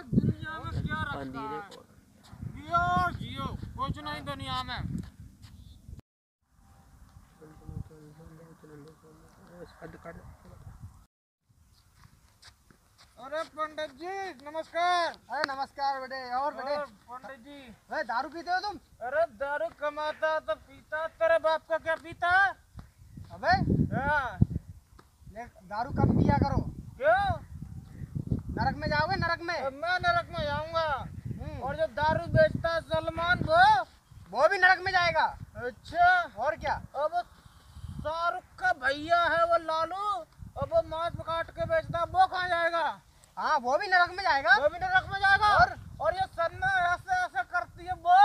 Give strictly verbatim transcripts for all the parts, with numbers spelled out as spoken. दुनिया में क्या रखा है? जियो जियो, कुछ नहीं दुनिया में। अरे पंडित जी नमस्कार। अरे नमस्कार बेटे। और बेटे पंडित जी अरे दारू पीते हो तुम? अरे दारू कमाता तो पीता, तेरे बाप का क्या पीता? अबे दारू कम पिया करो। क्यों? नरक में जाओगे? नरक में? मैं नरक में जाऊंगा। और जो दारू बेचता है सलमान, वो वो भी नरक में जाएगा। अच्छा और क्या? अब शाहरुख का भैया है वो लालू, अब वो मांस काट के बेचता, वो कहाँ जाएगा? हाँ वो भी नरक में जाएगा। वो भी नरक में जाएगा। और और ये सन्ना ऐसे ऐसे करती है, वो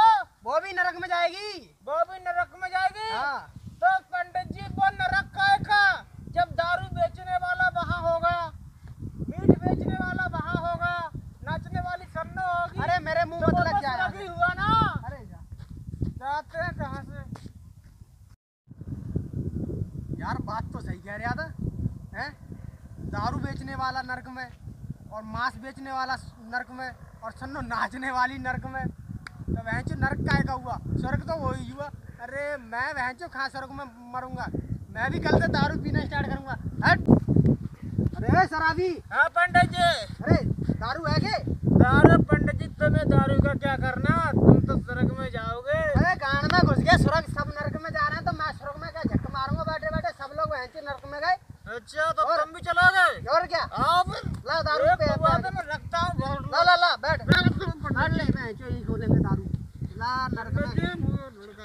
वो भी नरक में जाएगी। वो भी नरक में जाएगी। हाँ। तो पंडित जी वो नरक काय का जब दारू बेचने वाला वहाँ होगा, मीट बेचने वाला वहाँ होगा, नाचने वाली सरना होगी। अरे मेरे मुंह मत लग जा रहा है। हुआ ना? अरे जा। जाते हैं कहाँ से? यार बात तो सही कह रहा था, हैं? दारू बेचने वाला नरक में, और मांस बेचने वाला नरक में, और सन्नो नाचने वाली नरक में। तो वहचो नरक काय का हुआ? स्वर्ग तो वही हुआ। अरे मैं वहचो कहाँ स्वर्ग में मरूंगा? मैं भी कल से दारू पीना स्टार्ट करूंगा। अरे शराबी। हाँ पंडित जी। अरे दारू है के? दारू पंडित जी तुम्हें दारू का क्या करना, तुम तो स्वर्ग में जाओगे। अरे गांड में घुस गया स्वर्ग, सब नरक में जा रहे हैं, तो मैं स्वर्ग में क्या झक मारूंगा? बैठे बैठे सब लोग वहीं से नरक में गए। अच्छा तो और, तुम भी चलोगे? और क्या? आओ फिर ला दारू पे मैं रखता हूं। ला ला ला बैठ बैठ ले, मैं चोरी खोले में दारू ला नरक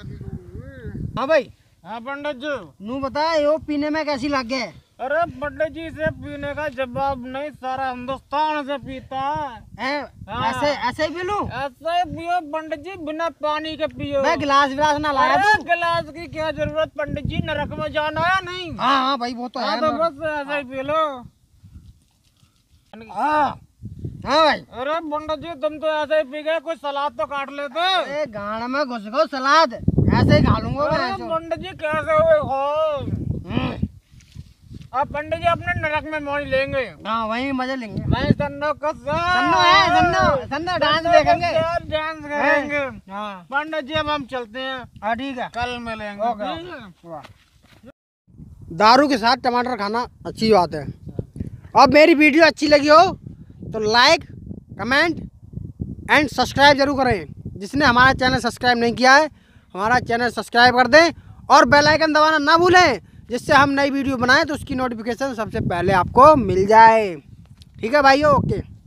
में। हां भाई। हाँ पंडित जी नू बताए वो पीने में कैसी लग गए? अरे पंडित जी से पीने का जवाब नहीं, सारा हिंदुस्तान से पीता है। हाँ। ऐसे ऐसे ही पी लूं? ऐसे ही पियो पंडित जी, बिना पानी के पियो। मैं गिलास विलास ना लाया तू? गिलास की क्या जरूरत पंडित जी, नरक में जाना है नहीं? हाँ हाँ भाई वो तो है। तो बस ऐसे ही पी लो। हाँ हाँ भाई। अरे पंडित जी तुम तो ऐसे ही पी गए, कोई सलाद तो काट लेते। गाना में घुस गो सलाद ऐसे ही खा लूंगा। पंडित जी कैसे हो? अब पंडित जी अपने नरक में मौज लेंगे। हाँ वही मजे लेंगे। वही सन्नो का सन्नो है, सन्नो सन्नो डांस देखेंगे, डांस करेंगे। हाँ पंडित जी अब हम चलते हैं। हाँ ठीक है, कल मिलेंगे। दारू के साथ टमाटर खाना अच्छी बात है। अब मेरी वीडियो अच्छी लगी हो तो लाइक कमेंट एंड सब्सक्राइब जरूर करें। जिसने हमारा चैनल सब्सक्राइब नहीं किया है, हमारा चैनल सब्सक्राइब कर दें और बेल आइकन दबाना ना भूलें, जिससे हम नई वीडियो बनाएं तो उसकी नोटिफिकेशन सबसे पहले आपको मिल जाए। ठीक है भाइयों, ओके।